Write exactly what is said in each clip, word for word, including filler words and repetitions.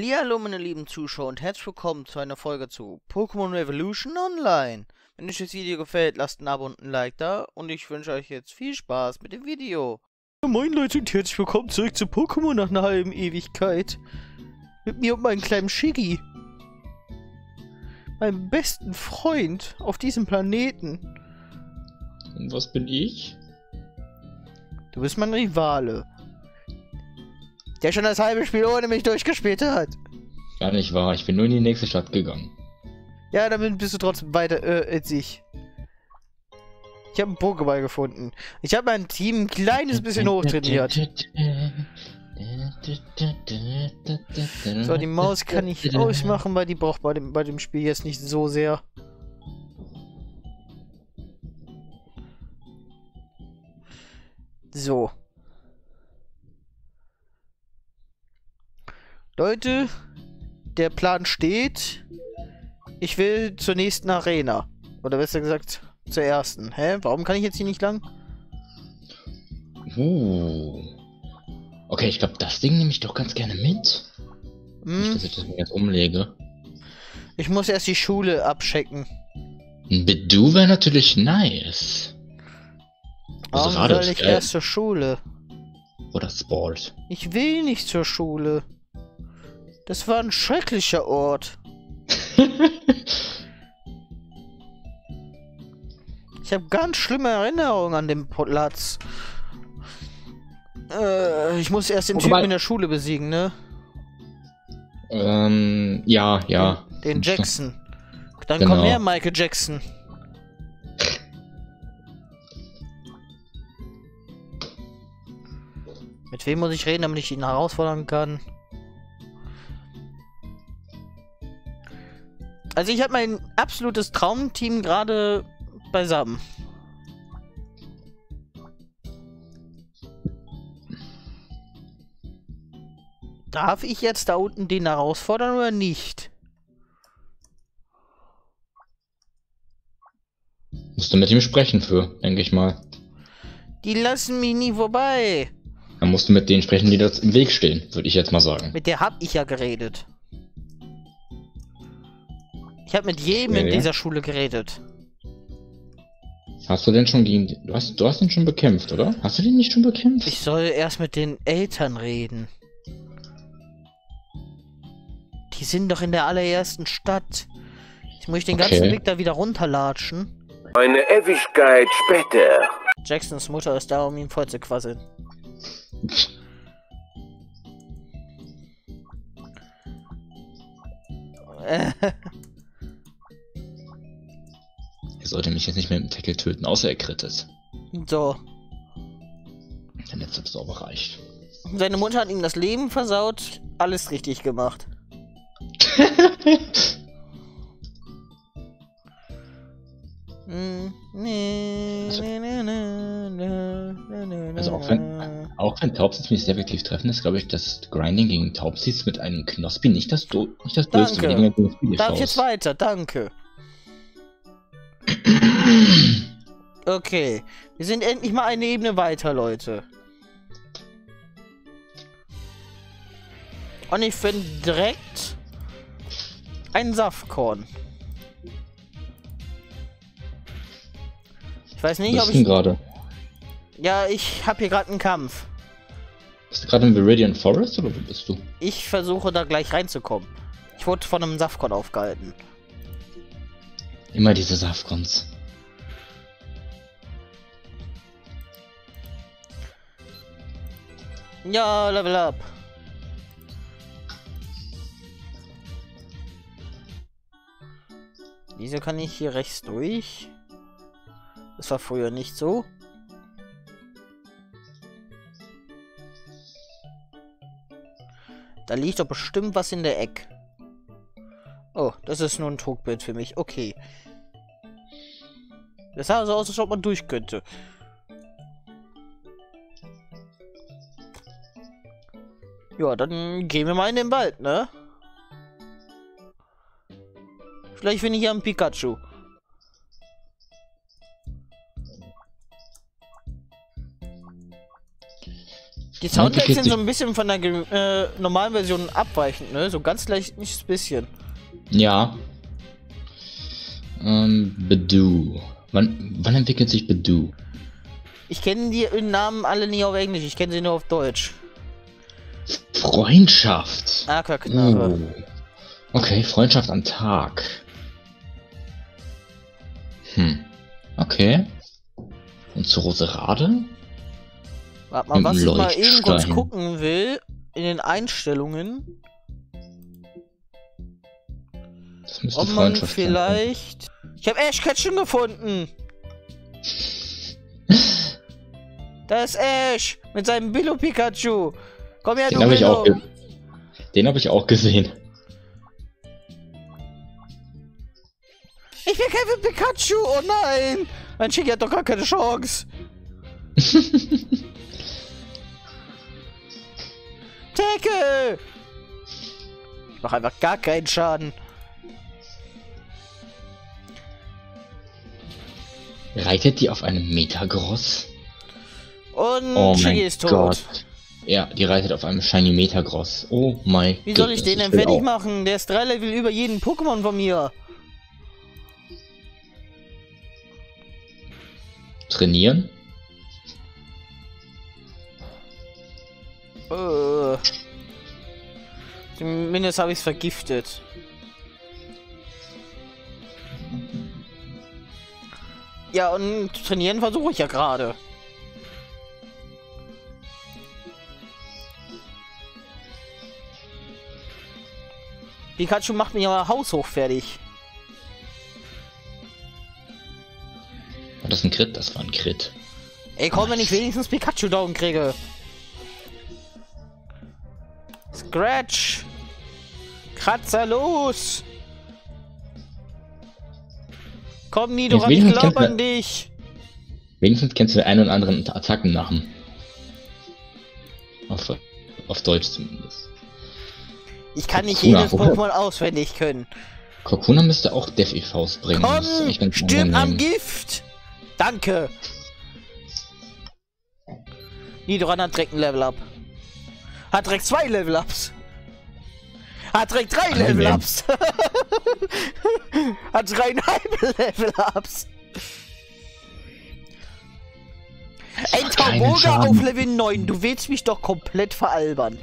Hallihallo meine lieben Zuschauer und herzlich willkommen zu einer Folge zu Pokémon Revolution Online. Wenn euch das Video gefällt, lasst ein Abo und ein Like da und ich wünsche euch jetzt viel Spaß mit dem Video. Ja, moin Leute und herzlich willkommen zurück zu Pokémon nach einer halben Ewigkeit. Mit mir und meinem kleinen Schiggy. Meinem besten Freund auf diesem Planeten. Und was bin ich? Du bist mein Rivale. Der schon das halbe Spiel ohne mich durchgespielt hat. Gar nicht wahr, ich bin nur in die nächste Stadt gegangen. Ja, damit bist du trotzdem weiter äh, als ich. Ich habe einen Pokéball gefunden. Ich habe mein Team ein kleines bisschen hochtrainiert. So, die Maus kann ich ausmachen, weil die braucht bei dem, bei dem Spiel jetzt nicht so sehr. So. Leute, der Plan steht. Ich will zur nächsten Arena. Oder besser gesagt, zur ersten. Hä? Warum kann ich jetzt hier nicht lang? Uh. Okay, ich glaube, das Ding nehme ich doch ganz gerne mit. Hm. Nicht, dass ich das mir jetzt umlege. Ich muss erst die Schule abchecken. Ein Bedou wäre natürlich nice. Warum also soll ich geil. erst zur Schule? Oder Sport. Ich will nicht zur Schule. Das war ein schrecklicher Ort. Ich habe ganz schlimme Erinnerungen an den Platz. Äh, ich muss erst den oh, Typen in der Schule besiegen, ne? Ähm, ja, ja. Den, den Jackson. Dann genau. Komm her, Michael Jackson. Mit wem muss ich reden, damit ich ihn herausfordern kann? Also ich habe mein absolutes Traumteam gerade beisammen. Darf ich jetzt da unten den herausfordern oder nicht? Musst du mit ihm sprechen für, denke ich mal. Die lassen mich nie vorbei. Dann musst du mit denen sprechen, die da im Weg stehen, würde ich jetzt mal sagen. Mit der habe ich ja geredet. Ich habe mit jedem ja, in ja. dieser Schule geredet. Hast du denn schon gegen... Du hast, du hast ihn schon bekämpft, oder? Hast du den nicht schon bekämpft? Ich soll erst mit den Eltern reden. Die sind doch in der allerersten Stadt. Jetzt muss ich den okay. ganzen Weg da wieder runterlatschen. Eine Ewigkeit später. Jacksons Mutter ist da, um ihn voll zu quasseln. Sollte mich jetzt nicht mehr mit dem Tackle töten, außer er crittet. So. Der letzte ist auch reicht. Seine Mutter hat ihm das Leben versaut, alles richtig gemacht. also, also auch wenn, auch wenn Taubseeds mich sehr effektiv treffen, ist glaube ich das Grinding gegen Taubseeds mit einem Knospi nicht das Do nicht das Böse. Darf ich jetzt weiter? Danke. Okay, wir sind endlich mal eine Ebene weiter, Leute. Und ich finde direkt ein Safkorn. Ich weiß nicht, ob ich... gerade. Ja, ich habe hier gerade einen Kampf. Bist du gerade im Viridian Forest oder wo bist du? Ich versuche da gleich reinzukommen. Ich wurde von einem Safkorn aufgehalten. Immer diese Safcons. Ja, Level Up. Wieso kann ich hier rechts durch? Das war früher nicht so. Da liegt doch bestimmt was in der Ecke. Oh, das ist nur ein Trugbild für mich. Okay. Das sah so aus, als ob man durch könnte. Ja, dann gehen wir mal in den Wald, ne? Vielleicht finde ich ja einen Pikachu. Die Soundtracks sind so ein bisschen von der äh, normalen Version abweichend, ne? So ganz leicht, nicht ein bisschen. Ja. Ähm, Bedou. Wann, wann entwickelt sich Bedou? Ich kenne die Namen alle nie auf Englisch, ich kenne sie nur auf Deutsch. Freundschaft. Aquaknarre. Oh. Okay, Freundschaft am Tag. Hm. Okay. Und zur Roserade? Warte mal, was ich mal eben kurz gucken will, in den Einstellungen. Das müsste ob man vielleicht... Sein. Ich habe Ash Ketchum gefunden! Da ist Ash! Mit seinem Billo-Pikachu! Komm her, den du hab Billo! Ich auch den habe ich auch gesehen. Ich will kein Pikachu! Oh nein! Mein Schiggy hat doch gar keine Chance! Tackle! Ich mach einfach gar keinen Schaden. Reitet die auf einem Metagross? Und oh Schiggy ist tot. Gott. Ja, die reitet auf einem Shiny Metagross. Oh mein Gott. Wie soll ich den denn fertig machen? Der ist drei Level über jeden Pokémon von mir. Trainieren? Uh, zumindest habe ich es vergiftet. Ja, und trainieren versuche ich ja gerade. Pikachu macht mich aber haushoch fertig. War das ein Crit? Das war ein Crit. Ey, komm, wenn ich wenigstens Pikachu down kriege. Scratch! Kratzer los! Komm, Nidoran, ich glaub an dich! Wenigstens kennst du den einen oder anderen Attacken machen. Auf, auf Deutsch zumindest. Ich kann nicht jedes Pokémon auswendig können. Kokuna müsste auch Def-E Vs bringen. Komm, stirb am Gift! Danke! Nidoran hat direkt ein Level up. Hat direkt zwei Level-Ups. Hat direkt drei Level-Ups. Hat dreieinhalb Level-Ups. Ey, Taboga auf Level neun. Du willst mich doch komplett veralbern.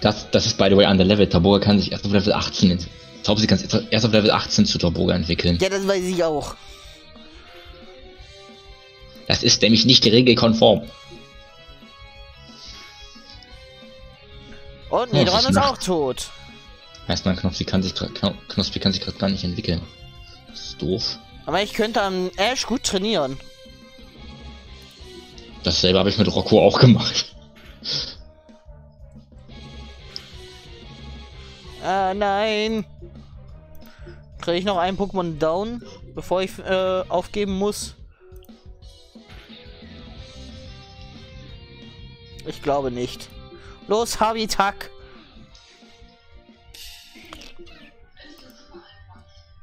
Das, das ist by the way underleveled. Taboga kann sich erst auf Level achtzehn... Ich glaube, sie kann sich erst auf Level achtzehn zu Taboga entwickeln. Ja, das weiß ich auch. Das ist nämlich nicht regelkonform. Und oh, Nidoran ist auch tot. Heißt man, Knospi kann sich gerade gar nicht entwickeln. Das ist doof. Aber ich könnte am Ash gut trainieren. Dasselbe habe ich mit Rocko auch gemacht. Ah nein. Kriege ich noch einen Pokémon down, bevor ich äh, aufgeben muss? Ich glaube nicht. Los, Habitak!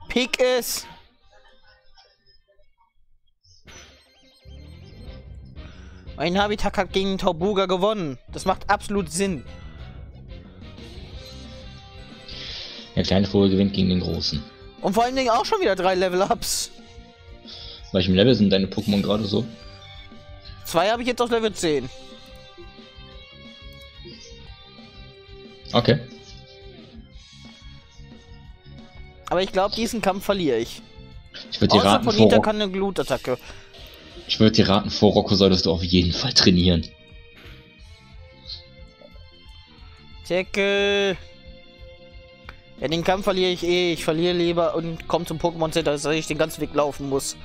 Pick es! Mein Habitak hat gegen Torbuga gewonnen. Das macht absolut Sinn. Der kleine Vogel gewinnt gegen den großen. Und vor allen Dingen auch schon wieder drei Level-Ups. Bei welchem Level sind deine Pokémon gerade so? Zwei habe ich jetzt auf Level zehn. Okay. Aber ich glaube, diesen Kampf verliere ich. Ich würde dir raten, Außer Ponita kann eine Glutattacke. Ich würde dir raten, vor Rocko solltest du auf jeden Fall trainieren. Tackle. Ja, den Kampf verliere ich eh. Ich verliere lieber und komme zum Pokémon Center, dass ich den ganzen Weg laufen muss.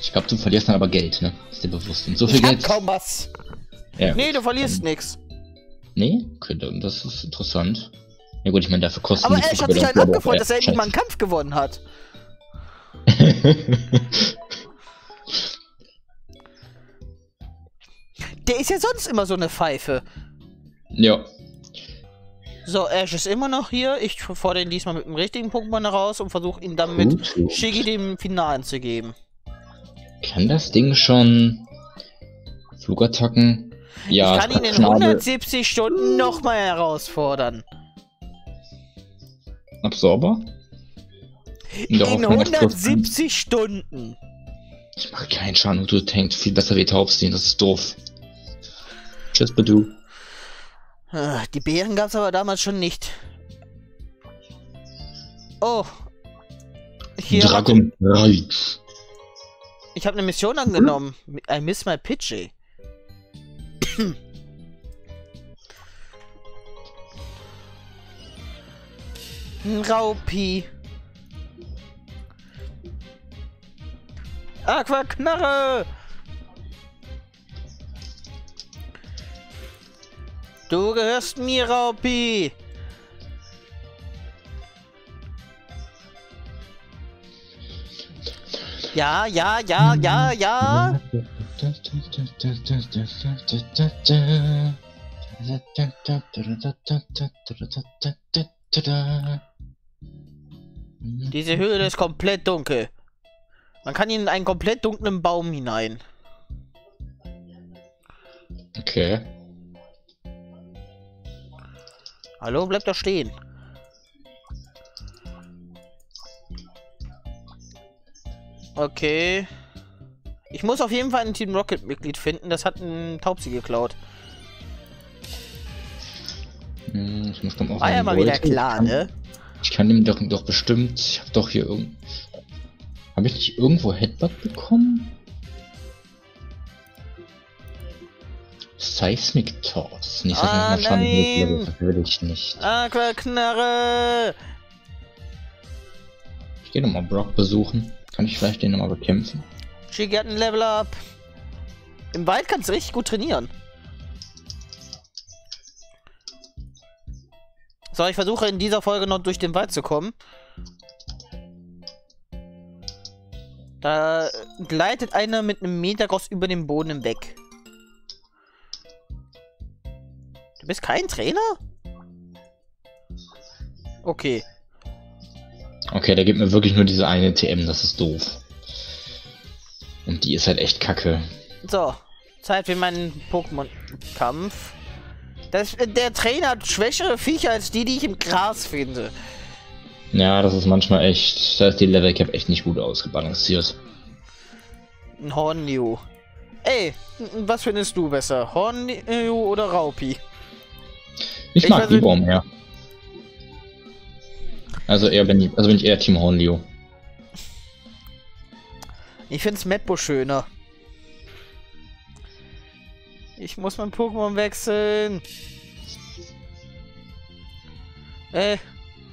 Ich glaube, du verlierst dann aber Geld, ne? Ist dir bewusst. Und so viel ich Geld. Kaum was. Ja, nee, gut. Du verlierst nichts. Nee? Okay, das ist interessant. Ja gut, ich meine, dafür kostet es nicht. Aber Ash hat sich einen abgefreut, dass er endlich mal einen Kampf gewonnen hat. Der ist ja sonst immer so eine Pfeife. Ja. So, Ash ist immer noch hier. Ich fordere ihn diesmal mit dem richtigen Pokémon raus und versuche ihn dann mit Schiggy dem Finalen zu geben. Kann das Ding schon... Flugattacken. Ja, ich kann ihn in Schnabel. hundertsiebzig Stunden nochmal herausfordern. Absorber? In, in hundertsiebzig Stunden. Ich mache keinen Schaden, du tankst viel besser wie Taubsteen, das ist doof. Tschüss, Bedou. Die Beeren gab es aber damals schon nicht. Oh. Hier Dragon Rage. Ich habe eine Mission angenommen. Hm? I miss my Pidgey. Raupy. Aquaknarre! Du gehörst mir, Raupy! Ja, ja, ja, ja, ja! Diese Höhle ist komplett dunkel. Man kann ihn in einen komplett dunklen Baum hinein. Okay. Hallo, bleib da stehen. Okay. Ich muss auf jeden Fall ein Team Rocket Mitglied finden. Das hat ein Taubsi geklaut. Hm, ich muss doch auch. War ja mal wieder klar, ne? Ich kann ihm doch, doch bestimmt. Ich hab doch hier irgend. Habe ich nicht irgendwo Headbutt bekommen? Seismic Toss. Nicht, dass ah, ich mal schauen, das will ich nicht. Aquaknarre! Ich gehe nochmal Brock besuchen. Kann ich vielleicht den nochmal bekämpfen? Schiggy hat ein Level Up. Im Wald kannst du richtig gut trainieren. So, ich versuche in dieser Folge noch durch den Wald zu kommen. Da gleitet einer mit einem Metagross über den Boden hinweg. Du bist kein Trainer? Okay. Okay, der gibt mir wirklich nur diese eine T M, das ist doof. Und die ist halt echt kacke. So, Zeit für meinen Pokémon-Kampf. Das, der Trainer hat schwächere Viecher als die, die ich im Gras finde. Ja, das ist manchmal echt. Da ist die Level Cap echt nicht gut ausgebalanciert. Ein Hornliu. Ey, was findest du besser? Hornliu oder Raupy? Ich, ich mag die Baum mehr. Also eher bin ich, also bin ich eher Team Hornliu. Ich finde Smettbo schöner. Ich muss mein Pokémon wechseln. Ey.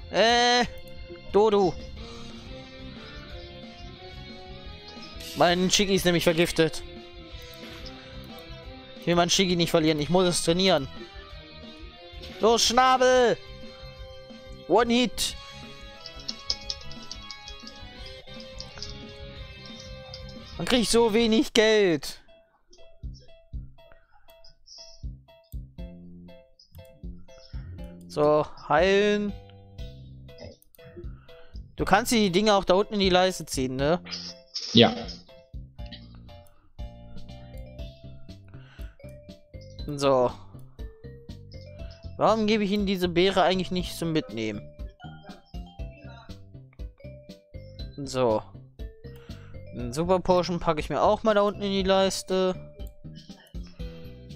Ey. Dodo. Mein Schiggy ist nämlich vergiftet. Ich will meinen Schiggy nicht verlieren. Ich muss es trainieren. Los, Schnabel! One Hit! Man kriegt so wenig Geld. So, heilen. Du kannst die Dinge auch da unten in die Leiste ziehen, ne? Ja. So. Warum gebe ich ihnen diese Beere eigentlich nicht zum Mitnehmen? So. Ein Super Potion packe ich mir auch mal da unten in die Leiste.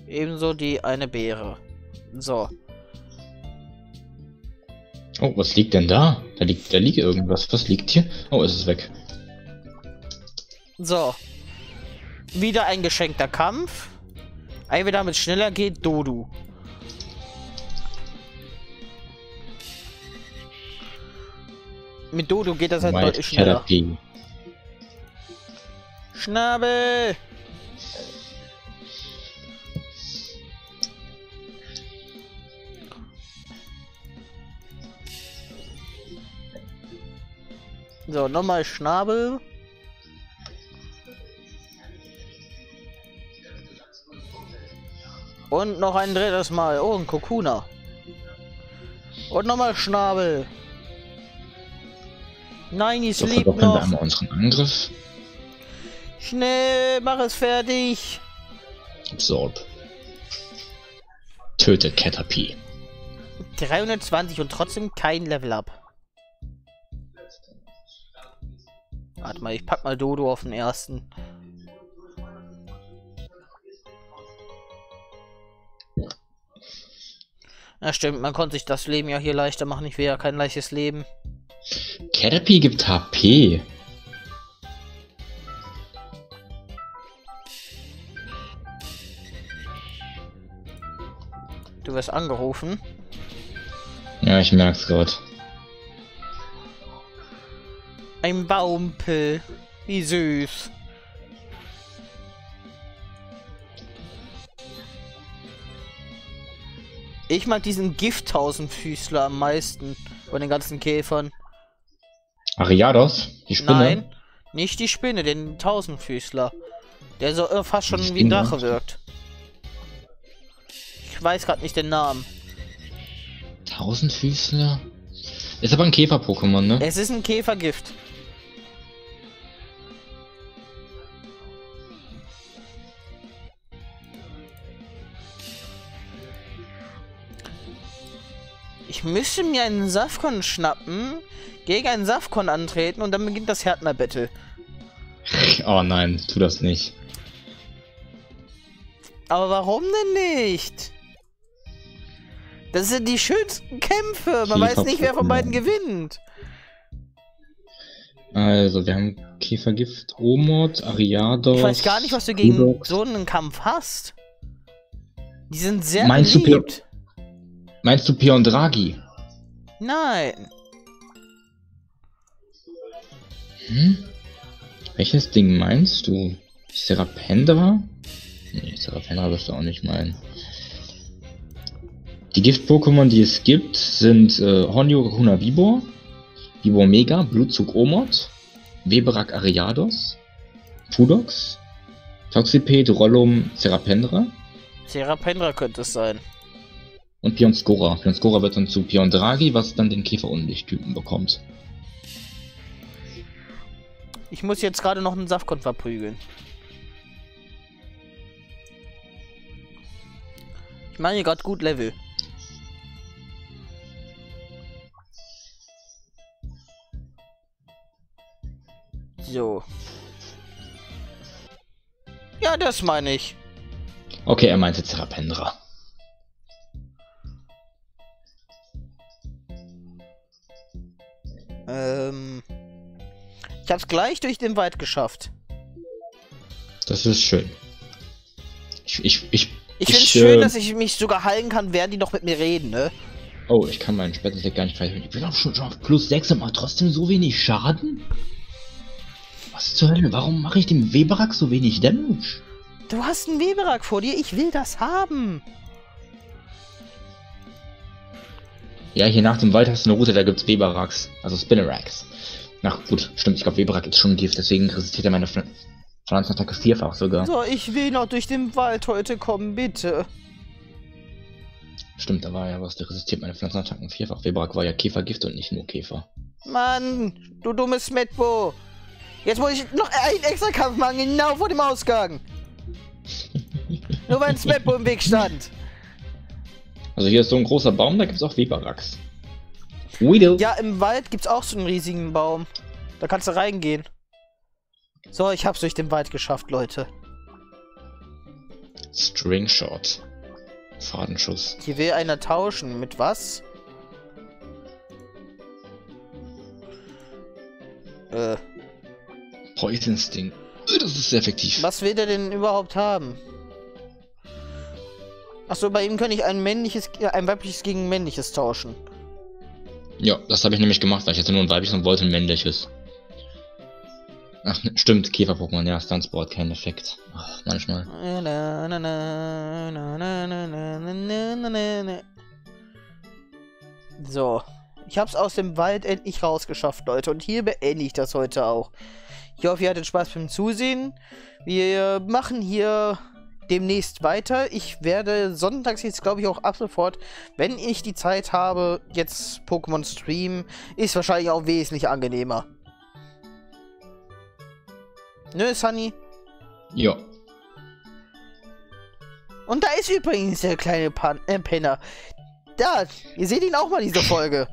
Ebenso die eine Beere. So. Oh, was liegt denn da? Da liegt, da liegt irgendwas. Was liegt hier? Oh, es ist weg. So. Wieder ein geschenkter Kampf. Ein, wer damit schneller geht, Dodo. Mit Dodo geht das halt deutlich schneller. Caterpie. Schnabel! So, nochmal Schnabel. Und noch ein drittes Mal. Oh, ein Kokuna. Und nochmal Schnabel. Nein, ich liebe noch. Dann haben wir unseren Angriff. Schnell, mach es fertig. Absorb. Töte Caterpie. dreihundertzwanzig und trotzdem kein Level Up. Warte mal, ich pack mal Dodo auf den ersten. Na stimmt, man konnte sich das Leben ja hier leichter machen. Ich will ja kein leichtes Leben. Caterpie gibt H P. Du wirst angerufen. Ja, ich merk's gerade. Ein Baumpel. Wie süß. Ich mag diesen Gift-Tausendfüßler am meisten. Von den ganzen Käfern. Ariados? Die Spinne? Nein, nicht die Spinne, den Tausendfüßler. Der so äh, fast schon wie ein Drache wirkt. Ich weiß gerade nicht den Namen. Tausendfüßler? Ist aber ein Käfer-Pokémon, ne? Es ist ein Käfergift. Ich müsste mir einen Safcon schnappen, gegen einen Safcon antreten und dann beginnt das Härtner-Battle. Oh nein, tu das nicht. Aber warum denn nicht? Das sind die schönsten Kämpfe. Man weiß nicht, wer von beiden gewinnt. Also, wir haben Käfergift, Omod, Ariados. Ich weiß gar nicht, was du gegen Rudolf. So einen Kampf hast. Die sind sehr meinst beliebt. Du meinst du Piondragi? Nein. Hm? Welches Ding meinst du? Serapendra? Nee, Serapendra wirst du auch nicht meinen. Die Gift-Pokémon, die es gibt, sind äh, Hornliu, Kokuna, Vibor, Vibor Mega, Blutzug Omod, Weberack Ariados, Pudox, Toxiped, Rollum, Serapendra. Serapendra könnte es sein. Und Pionskora. Pionskora wird dann zu Piondragi, was dann den Käfer-Unlicht-Typen bekommt. Ich muss jetzt gerade noch einen Safcon verprügeln. Ich meine hier gerade gut Level. So. Ja, das meine ich. Okay, er meinte Serapendra. Ähm. Ich hab's gleich durch den Wald geschafft. Das ist schön. Ich, ich, ich, ich find's ich, schön, äh, dass ich mich sogar heilen kann, während die noch mit mir reden, ne? Oh, ich kann meinen Spätestag gar nicht verhindern. Ich bin auch schon, schon auf plus sechs und mache trotzdem so wenig Schaden? Was zur Hölle? Warum mache ich dem Weberack so wenig Damage? Du hast einen Weberack vor dir, ich will das haben! Ja, hier nach dem Wald hast du eine Route, da gibt's Weberacks, also Spinneracks. Na gut, stimmt, ich glaube Weberack ist schon Gift, deswegen resistiert er meine Pflanzenattacke vierfach sogar. So, ich will noch durch den Wald heute kommen, bitte. Stimmt, da war ja was, der resistiert meine Pflanzenattacken vierfach. Weberack war ja Käfergift und nicht nur Käfer. Mann, du dummes Smettbo! Jetzt muss ich noch einen extra Kampf machen, genau vor dem Ausgang. Nur weil ein Smettbo im Weg stand. Also hier ist so ein großer Baum, da gibt es auch Weberacks. Weedle. Ja, im Wald gibt es auch so einen riesigen Baum. Da kannst du reingehen. So, ich hab's durch den Wald geschafft, Leute. Stringshot. Fadenschuss. Hier will einer tauschen. Mit was? Äh... Poison-Sting. Das ist sehr effektiv. Was will der denn überhaupt haben? Achso, bei ihm kann ich ein männliches, ein weibliches gegen ein männliches tauschen. Ja, das habe ich nämlich gemacht, weil ich hatte nur ein weibliches und wollte ein männliches. Ach, ne, stimmt, Käfer-Pokémon, ja, Stunsport, kein Effekt. Ach, manchmal. So. Ich hab's aus dem Wald endlich rausgeschafft, Leute. Und hier beende ich das heute auch. Ich hoffe, ihr hattet Spaß beim Zusehen. Wir machen hier demnächst weiter. Ich werde sonntags jetzt, glaube ich, auch ab sofort, wenn ich die Zeit habe, jetzt Pokémon streamen. Ist wahrscheinlich auch wesentlich angenehmer. Nö, Sunny? Ja. Und da ist übrigens der kleine Pan äh, Penner. Da, ihr seht ihn auch mal in dieser Folge.